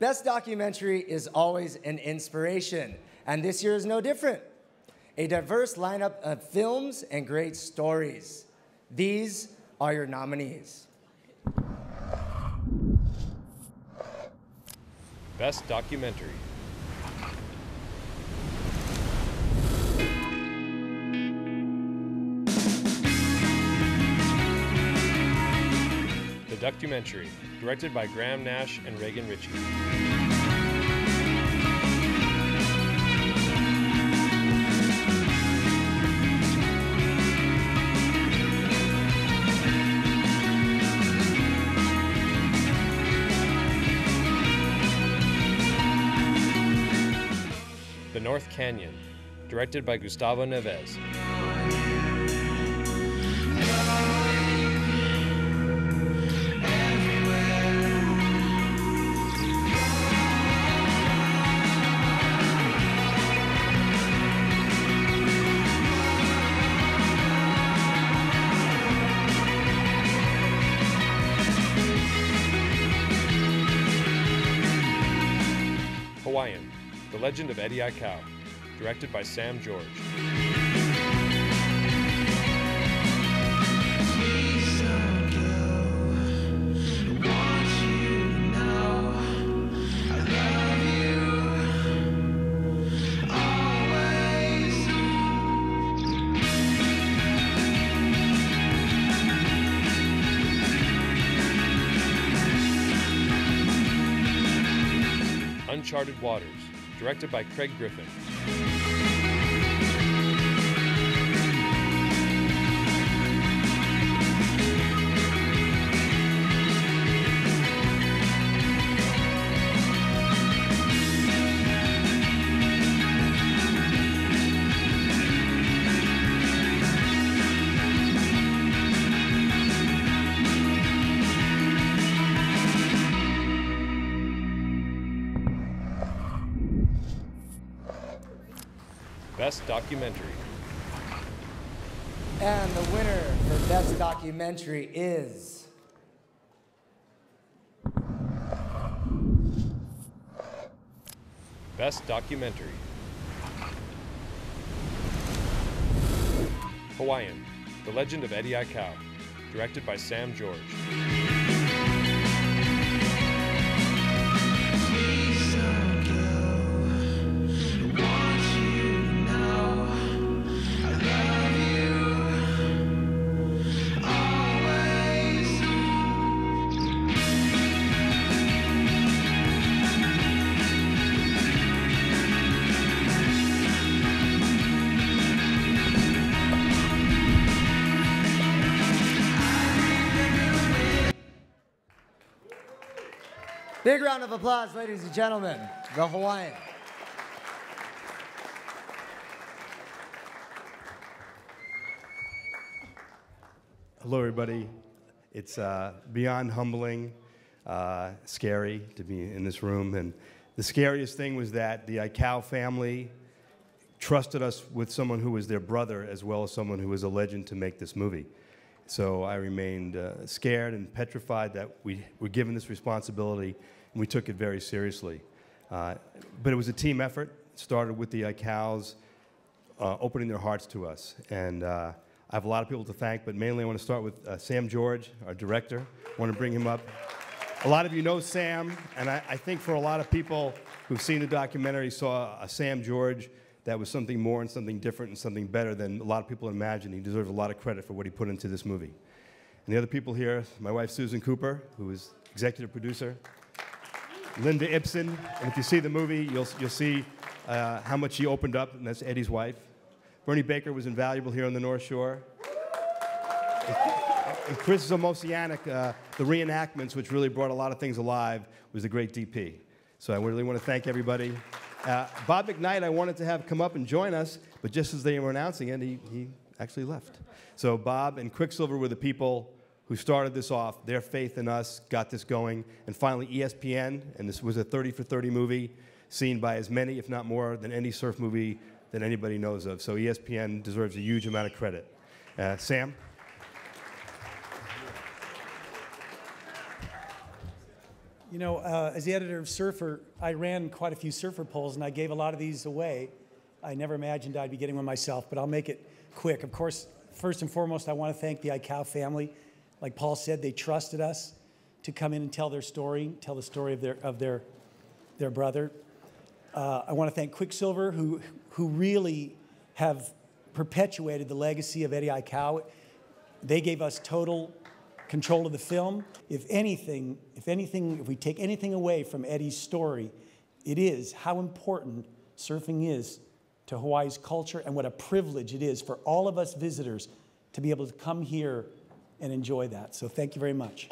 Best documentary is always an inspiration, and this year is no different. A diverse lineup of films and great stories. These are your nominees. Best documentary. The Documentary, directed by Graham Nash and Reagan Ritchie. The North Canyon, directed by Gustavo Neves. Hawaiian, The Legend of Eddie Aikau, directed by Sam George. Uncharted Waters, directed by Craig Griffin. Best Documentary. And the winner for Best Documentary is... Best Documentary. Hawaiian, The Legend of Eddie Aikau, directed by Sam George. Big round of applause, ladies and gentlemen, The Hawaiian. Hello, everybody. It's beyond humbling, scary to be in this room. And the scariest thing was that the Aikau family trusted us with someone who was their brother as well as someone who was a legend to make this movie. So I remained scared and petrified that we were given this responsibility, and we took it very seriously. But it was a team effort. It started with the Aikaus opening their hearts to us. And I have a lot of people to thank, but mainly I want to start with Sam George, our director. I want to bring him up. A lot of you know Sam, and I think for a lot of people who've seen the documentary saw a Sam George that was something more and something different and something better than a lot of people imagined. He deserves a lot of credit for what he put into this movie. And the other people here, my wife Susan Cooper, who is executive producer, Linda Ibsen, and if you see the movie, you'll see how much she opened up, and that's Eddie's wife. Bernie Baker was invaluable here on the North Shore. And Chris Zomosianic, the reenactments, which really brought a lot of things alive, was the great DP. So I really want to thank everybody. Bob McKnight, I wanted to have come up and join us, but just as they were announcing it, he actually left. So Bob and Quicksilver were the people who started this off. Their faith in us got this going. And finally, ESPN, and this was a 30 for 30 movie seen by as many, if not more, than any surf movie that anybody knows of. So ESPN deserves a huge amount of credit. Sam? You know, as the editor of SURFER, I ran quite a few SURFER polls, and I gave a lot of these away. I never imagined I'd be getting one myself, but I'll make it quick. Of course, first and foremost, I want to thank the Aikau family. Like Paul said, they trusted us to come in and tell their story, tell the story of their brother. I want to thank Quicksilver, who really have perpetuated the legacy of Eddie Aikau. They gave us total control of the film. If we take anything away from Eddie's story, it is how important surfing is to Hawaii's culture and what a privilege it is for all of us visitors to be able to come here and enjoy that. So thank you very much.